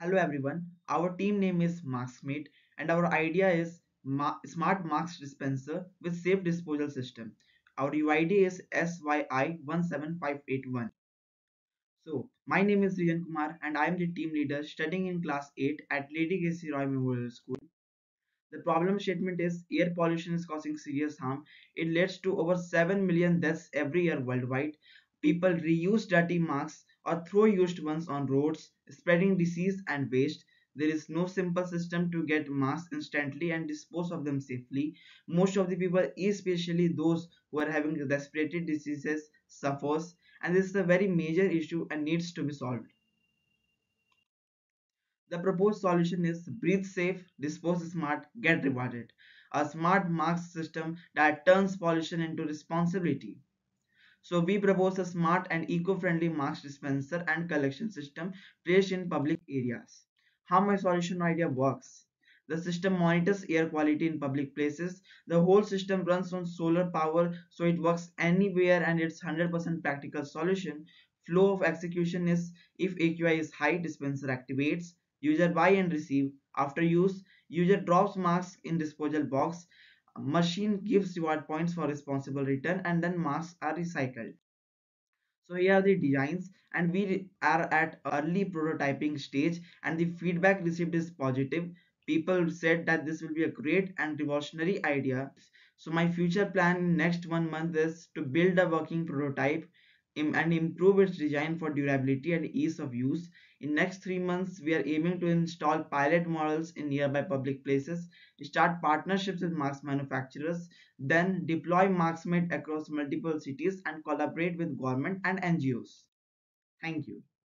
Hello everyone, our team name is Maskmate and our idea is Smart Mask Dispenser with Safe Disposal System. Our UID is SYI17581. So, my name is Srijan Kumar and I am the team leader studying in class 8 at Lady K.C. Roy Memorial School. The problem statement is air pollution is causing serious harm. It leads to over 7 million deaths every year worldwide. People reuse dirty masks or throw used ones on roads, spreading disease and waste. There is no simple system to get masks instantly and dispose of them safely. Most of the people, especially those who are having respiratory diseases, suffers, and this is a very major issue and needs to be solved. The proposed solution is breathe safe, dispose smart, get rewarded. A smart mask system that turns pollution into responsibility. So we propose a smart and eco-friendly mask dispenser and collection system placed in public areas. How my solution idea works? The system monitors air quality in public places. The whole system runs on solar power, so it works anywhere and it's 100% practical solution. Flow of execution is if AQI is high, dispenser activates, user buy and receive. After use, user drops masks in disposal box. Machine gives reward points for responsible return and then masks are recycled. So here are the designs and we are at early prototyping stage and the feedback received is positive. People said that this will be a great and revolutionary idea. So my future plan in next 1 month is to build a working prototype and improve its design for durability and ease of use. In next 3 months, we are aiming to install pilot models in nearby public places, start partnerships with mask manufacturers, then deploy Maskmate across multiple cities and collaborate with government and NGOs. Thank you.